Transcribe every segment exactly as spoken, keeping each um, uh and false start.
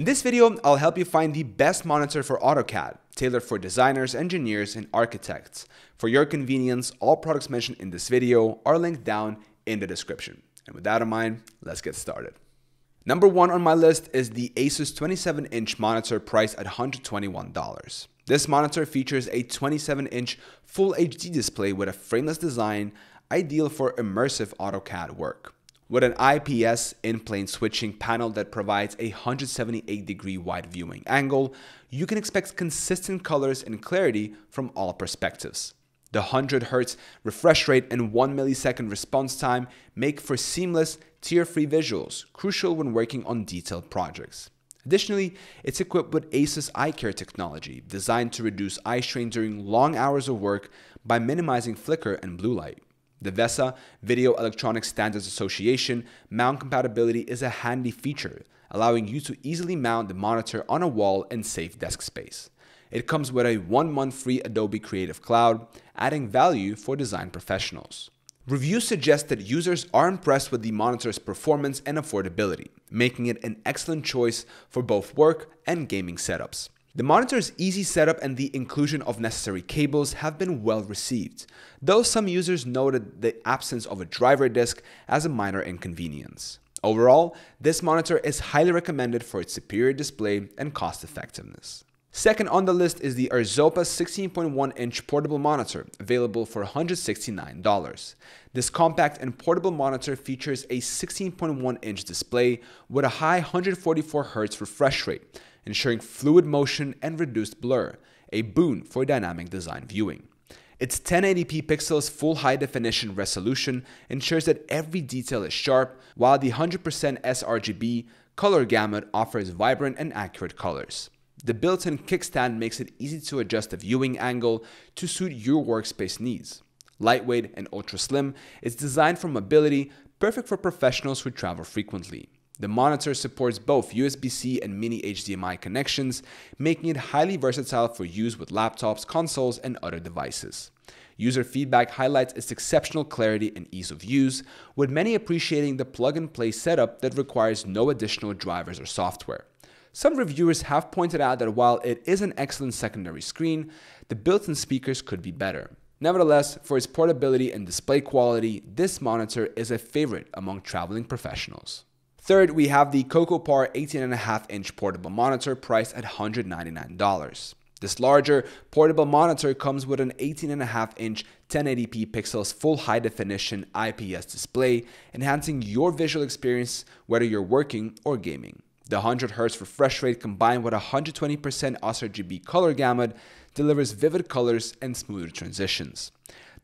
In this video, I'll help you find the best monitor for AutoCAD, tailored for designers, engineers, and architects. For your convenience, all products mentioned in this video are linked down in the description. And with that in mind, let's get started. Number one on my list is the ASUS twenty-seven inch monitor priced at one hundred twenty-one dollars. This monitor features a twenty-seven inch Full H D display with a frameless design, ideal for immersive AutoCAD work. With an I P S in-plane switching panel that provides a one hundred seventy-eight degree wide viewing angle, you can expect consistent colors and clarity from all perspectives. The one hundred hertz refresh rate and one millisecond response time make for seamless, tear-free visuals, crucial when working on detailed projects. Additionally, it's equipped with ASUS Eye Care technology, designed to reduce eye strain during long hours of work by minimizing flicker and blue light. The VESA, Video Electronics Standards Association, mount compatibility is a handy feature, allowing you to easily mount the monitor on a wall and save desk space. It comes with a one month free Adobe Creative Cloud, adding value for design professionals. Reviews suggest that users are impressed with the monitor's performance and affordability, making it an excellent choice for both work and gaming setups. The monitor's easy setup and the inclusion of necessary cables have been well received, though some users noted the absence of a driver disc as a minor inconvenience. Overall, this monitor is highly recommended for its superior display and cost effectiveness. Second on the list is the Arzopa sixteen point one inch portable monitor, available for one hundred sixty-nine dollars. This compact and portable monitor features a sixteen point one inch display with a high one hundred forty-four hertz refresh rate, ensuring fluid motion and reduced blur, a boon for dynamic design viewing. Its ten eighty p pixels full high definition resolution ensures that every detail is sharp, while the one hundred percent s R G B color gamut offers vibrant and accurate colors. The built-in kickstand makes it easy to adjust the viewing angle to suit your workspace needs. Lightweight and ultra-slim, it's designed for mobility, perfect for professionals who travel frequently. The monitor supports both U S B C and mini H D M I connections, making it highly versatile for use with laptops, consoles, and other devices. User feedback highlights its exceptional clarity and ease of use, with many appreciating the plug-and-play setup that requires no additional drivers or software. Some reviewers have pointed out that while it is an excellent secondary screen, the built-in speakers could be better. Nevertheless, for its portability and display quality, this monitor is a favorite among traveling professionals. Third, we have the Cocopar eighteen point five inch portable monitor priced at one hundred ninety-nine dollars. This larger, portable monitor comes with an eighteen point five inch ten eighty p pixels full high definition I P S display, enhancing your visual experience whether you're working or gaming. The one hundred hertz refresh rate combined with one hundred twenty percent s R G B color gamut delivers vivid colors and smoother transitions.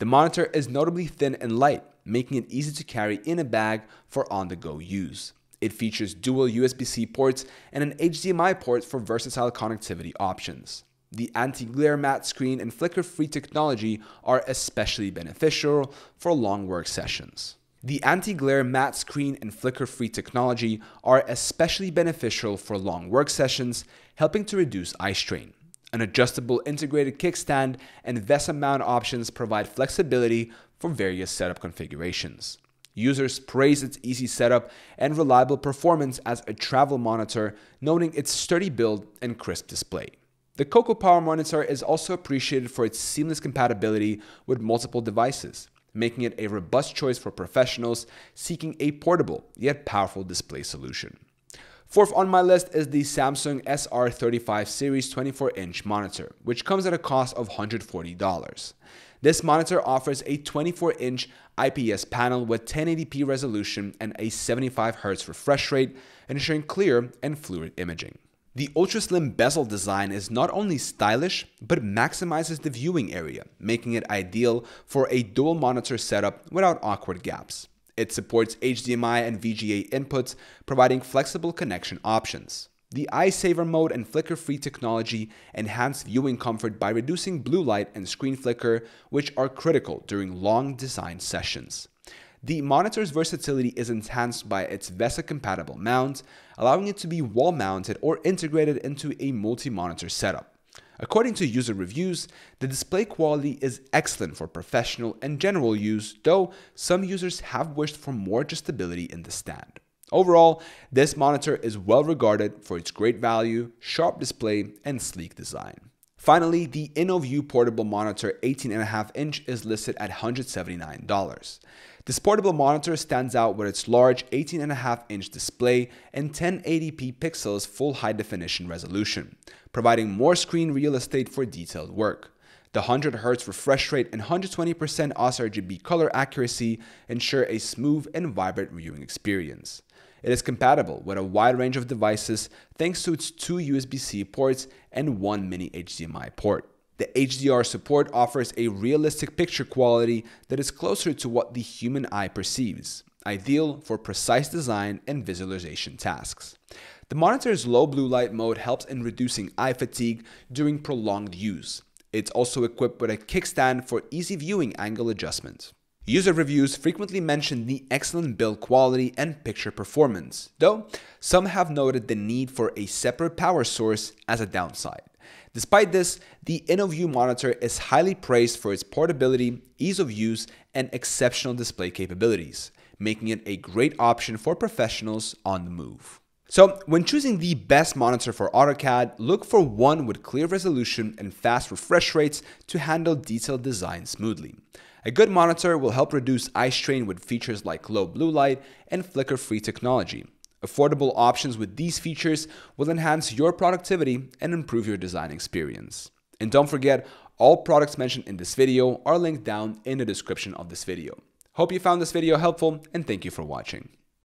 The monitor is notably thin and light, making it easy to carry in a bag for on-the-go use. It features dual U S B C ports and an H D M I port for versatile connectivity options. The anti-glare matte screen and flicker-free technology are especially beneficial for long work sessions. The anti-glare matte screen and flicker-free technology are especially beneficial for long work sessions, helping to reduce eye strain. An adjustable integrated kickstand and VESA mount options provide flexibility for various setup configurations. Users praise its easy setup and reliable performance as a travel monitor, noting its sturdy build and crisp display. The Cocopar monitor is also appreciated for its seamless compatibility with multiple devices, making it a robust choice for professionals seeking a portable yet powerful display solution. Fourth on my list is the Samsung S R thirty-five series twenty-four inch monitor, which comes at a cost of one hundred forty dollars. This monitor offers a twenty-four inch I P S panel with ten eighty p resolution and a seventy-five hertz refresh rate, ensuring clear and fluid imaging. The ultra-slim bezel design is not only stylish, but maximizes the viewing area, making it ideal for a dual monitor setup without awkward gaps. It supports H D M I and V G A inputs, providing flexible connection options. The eye saver mode and flicker-free technology enhance viewing comfort by reducing blue light and screen flicker, which are critical during long design sessions. The monitor's versatility is enhanced by its VESA-compatible mount, allowing it to be wall-mounted or integrated into a multi-monitor setup. According to user reviews, the display quality is excellent for professional and general use, though some users have wished for more adjustability in the stand. Overall, this monitor is well regarded for its great value, sharp display, and sleek design. Finally, the InnoView portable monitor eighteen point five inch is listed at one hundred seventy-nine dollars. This portable monitor stands out with its large eighteen point five inch display and ten eighty p pixels full high definition resolution, providing more screen real estate for detailed work. The one hundred hertz refresh rate and one hundred twenty percent sRGB color accuracy ensure a smooth and vibrant viewing experience. It is compatible with a wide range of devices thanks to its two U S B C ports and one mini H D M I port. The H D R support offers a realistic picture quality that is closer to what the human eye perceives, ideal for precise design and visualization tasks. The monitor's low blue light mode helps in reducing eye fatigue during prolonged use. It's also equipped with a kickstand for easy viewing angle adjustment. User reviews frequently mention the excellent build quality and picture performance, though some have noted the need for a separate power source as a downside. Despite this, the InnoView monitor is highly praised for its portability, ease of use, and exceptional display capabilities, making it a great option for professionals on the move. So, when choosing the best monitor for AutoCAD, look for one with clear resolution and fast refresh rates to handle detailed design smoothly. A good monitor will help reduce eye strain with features like low blue light and flicker-free technology. Affordable options with these features will enhance your productivity and improve your design experience. And don't forget, all products mentioned in this video are linked down in the description of this video. Hope you found this video helpful, and thank you for watching.